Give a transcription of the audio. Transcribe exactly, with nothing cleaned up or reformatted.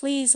Please